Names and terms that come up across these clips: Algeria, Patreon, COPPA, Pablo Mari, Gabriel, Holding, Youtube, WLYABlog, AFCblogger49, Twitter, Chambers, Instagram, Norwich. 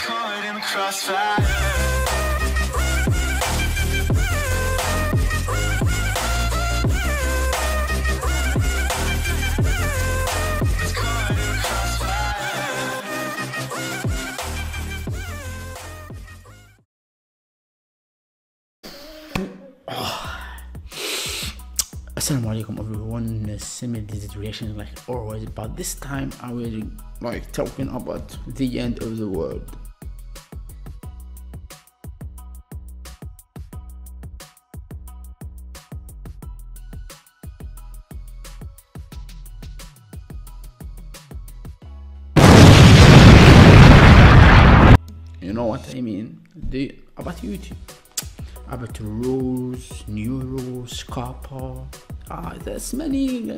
Caught in the crossfire. Assalamu alaikum everyone, similar situation like always, but this time I will like talking about the end of the world. You know what I mean? About YouTube, about rules, new rules, COPPA. There's many I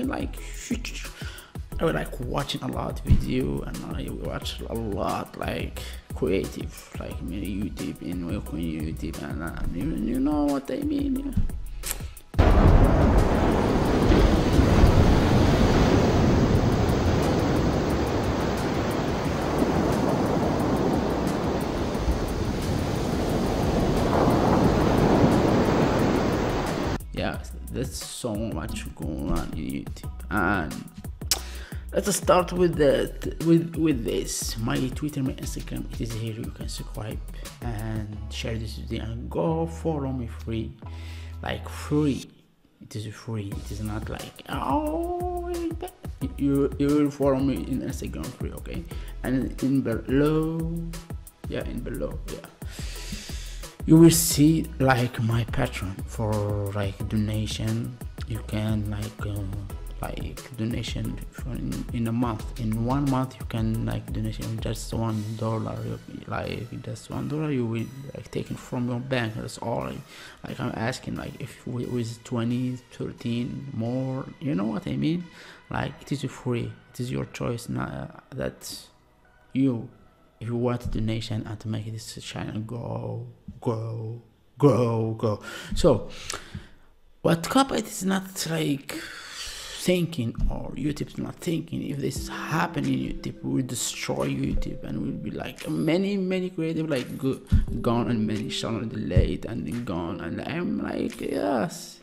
was like watching a lot of video, and I watch a lot like creative like many YouTube and working YouTube, and you know what I mean. There's so much going on in YouTube, and let's start with that. With this, my Twitter, my Instagram, it is here. You can subscribe and share this video, and go follow me free, like free. It is free. It is not like you will follow me in Instagram free, okay? And in below, yeah, you will see like my Patreon for like donation. You can like donation in a month. In 1 month you can like donation just $1. Like just $1 you will like taken from your bank. That's all. Like I'm asking like if it was 20, 13 more. You know what I mean? Like it is free. It is your choice. Now that you. If you want a donation and to make this channel go. So what COPPA is not like thinking, or YouTube's not thinking, if this happen in YouTube will destroy YouTube, and will be like many creative like gone, and many channel delayed and gone. And I'm like, yes,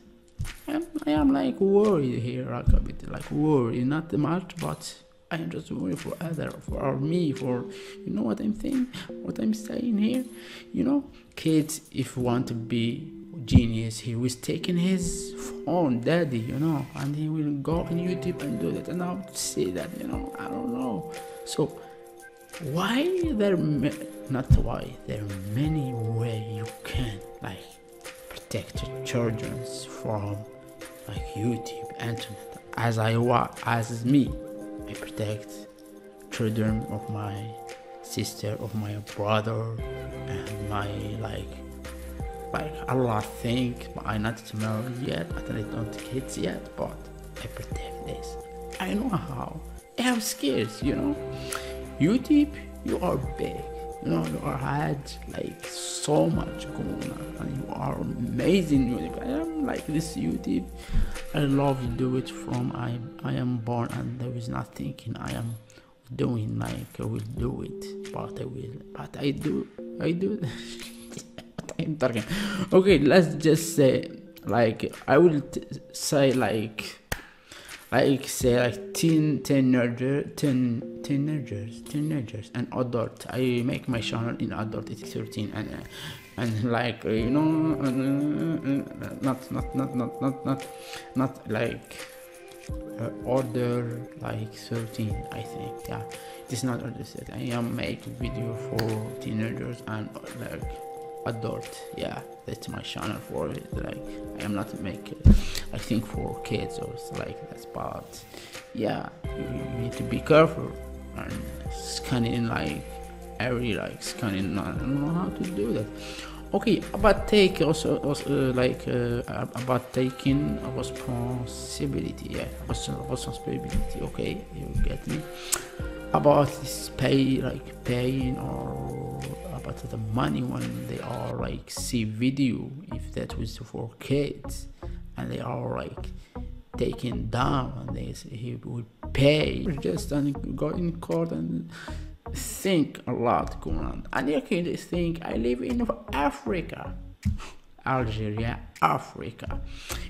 I am like worried here, like a bit like worried, not much, but I'm just worried for other, for me, for, you know what I'm saying, what I'm saying here, you know, kids, if you want to be genius, he was taking his phone, daddy, you know, and he will go on YouTube and do that, and I would see that, you know, I don't know. So why there, not why, there are many ways you can, like, protect your children from, like, YouTube, internet, as me. I protect children of my sister, of my brother, and my like a lot of things, but I'm not married yet, but I don't have kids yet, but I protect this. I know how. I have skills, you know. YouTube, you are big, you know, you are had like so much going on, and you are amazing YouTube. I am like this YouTube. I love to do it from I am born, and there is not thinking. I am doing like I will do it, but I do. I'm talking. Okay, let's just say like I will say like 10 teenagers and adult. I make my channel in adult, it's 13 and like, you know, not like order like 13, I think. Yeah, it's not order 13. I am making video for teenagers and like adult. Yeah, that's my channel for it. Like I am not making, I think, for kids or like that, but yeah, you need to be careful and scanning like every like scanning. I don't know how to do that. Okay, about take also like about taking responsibility. Yeah, responsibility. Okay, you get me. About this pay, like paying, or about the money when they are like see video, if that was for kids, and they are like taken down, and they say he would pay, just and go in court and think a lot going on. And you can just think, I live in Africa, Algeria, Africa,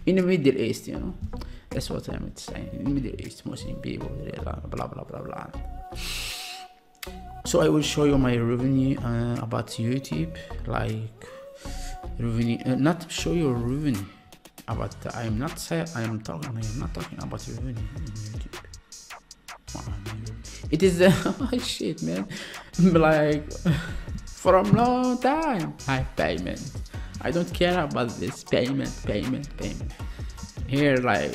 in the Middle East, you know. That's what I'm saying. In the Middle East, Muslim people, blah blah blah blah. So I will show you my revenue about YouTube, like revenue. Not show you revenue about. I'm not say I'm talking. I'm not talking about revenue. It is the shit, man. Like from long time, I payment. I don't care about this payment. Here, like,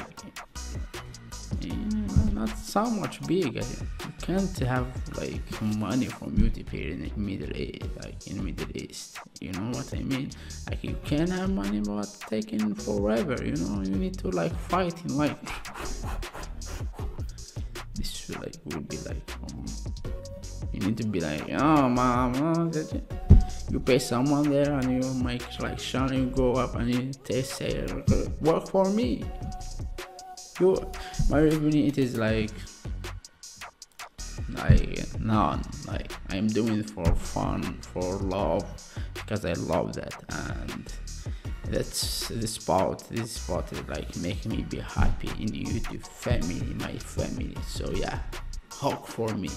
you know, not so much big. You can't have like money from YouTube here in the Middle East, like in Middle East. You know what I mean? Like, you can have money, but taking forever. You know, you need to like fight in life. This like will be like, you need to be like, oh mama. You pay someone there and you make like shine, you go up and you say work for me. You, my revenue, it is like none. Like I'm doing it for fun, for love, because I love that, and that's the spot. This spot is like make me be happy in the YouTube family, my family. So yeah, hug for me.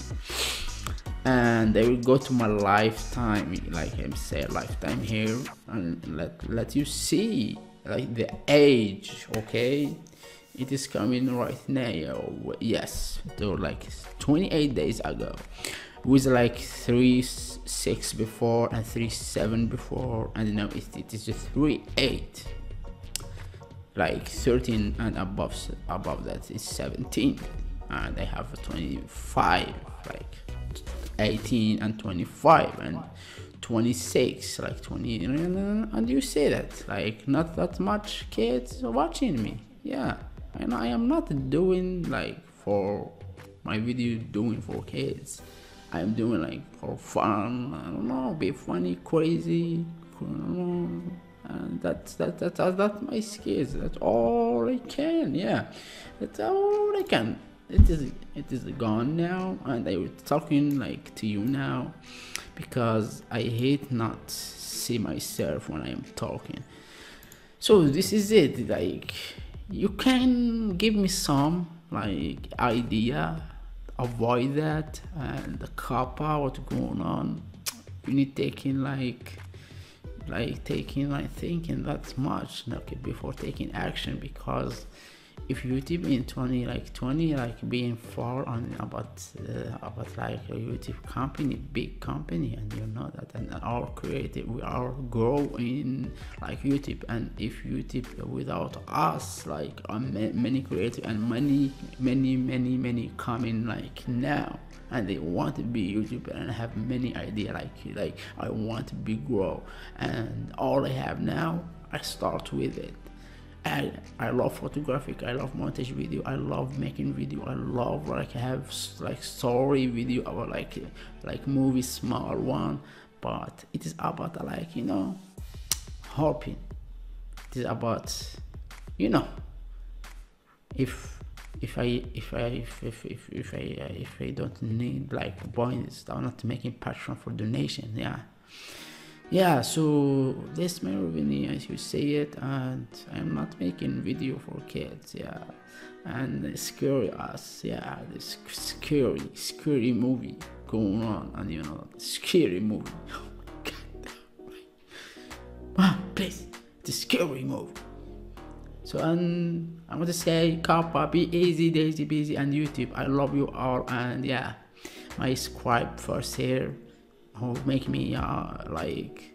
And they will go to my lifetime, like I'm saying, lifetime here, and let you see like the age. Okay, it is coming right now. Yes, so like 28 days ago with like 3.6 before and 3.7 before, and now it is 3.8, like 13 and above that is 17, and I have 25, like 18 and 25 and 26, like 20, and you see that like not that much kids watching me. Yeah, and I am not doing like for my video doing for kids. I'm doing like for fun. I don't know, be funny, crazy, and that's my skills. That's all I can. Yeah, that's all I can. It is gone now, and I was talking like to you now because I hate not see myself when I am talking. So this is it. Like, you can give me some like idea, avoid that and the COPPA, what's going on. You need taking like thinking that much, okay, before taking action, because if YouTube in 20 like being far on about like a YouTube company, big company, and you know that, and our creative, we are growing like YouTube, and if YouTube without us, like many creative and many coming like now, and they want to be YouTuber and have many idea, like I want to be grow, and all I have now, I start with it. I love photographic, I love montage video, I love making video, I love like have like story video or like movie, small one, but it is about like, you know, hoping. It is about, you know, if I don't need like bonus, I'm not making Patreon for donation. Yeah, so this my revenue, as you say it, and I'm not making video for kids. Yeah, and they scare us. Yeah, this scary movie going on, and you know, scary movie. Oh my god, ah, please, the scary movie. So, and I want to say, COPPA, be easy, daisy, busy, and YouTube. I love you all, and yeah, my subscribe first here, who make me like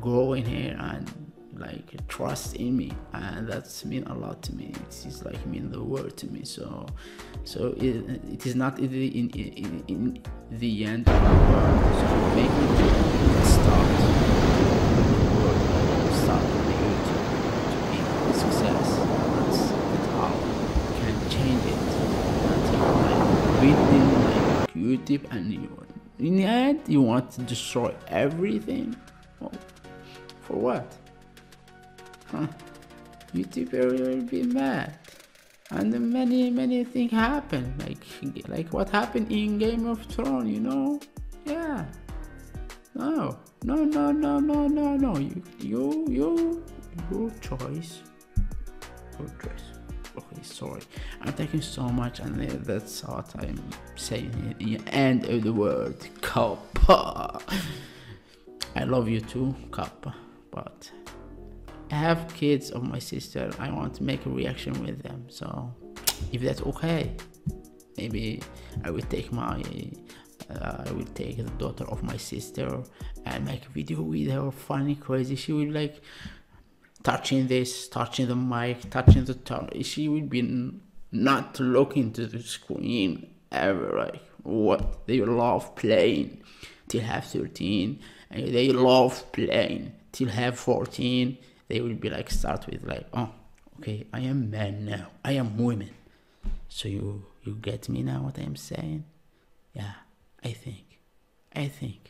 go in here and like trust in me, and that's mean a lot to me. It's like mean the world to me. So it is not in the end of the world. So make me start the YouTube to be success. That's how you can change it. That's how like within like YouTube and you. In the end, you want to destroy everything? Well, for what? Huh? YouTubers will be mad. and many things happen, like what happened in Game of Thrones, you know? Yeah. No. Your choice. Your choice. Okay, sorry. I'm taking so much, and that's what I'm saying here. The end of the world, COPPA. I love you too, COPPA, but I have kids of my sister. I want to make a reaction with them. So, if that's okay, maybe I will take my. I will take the daughter of my sister and make a video with her, funny, crazy. She will like touching this, touching the mic, touching the tongue. She will be not looking to the screen ever. Like what they love playing till have 13, and they love playing till have 14. They will be like start with like, oh, okay, I am man now, I am woman. So you get me now what I am saying? Yeah. I think.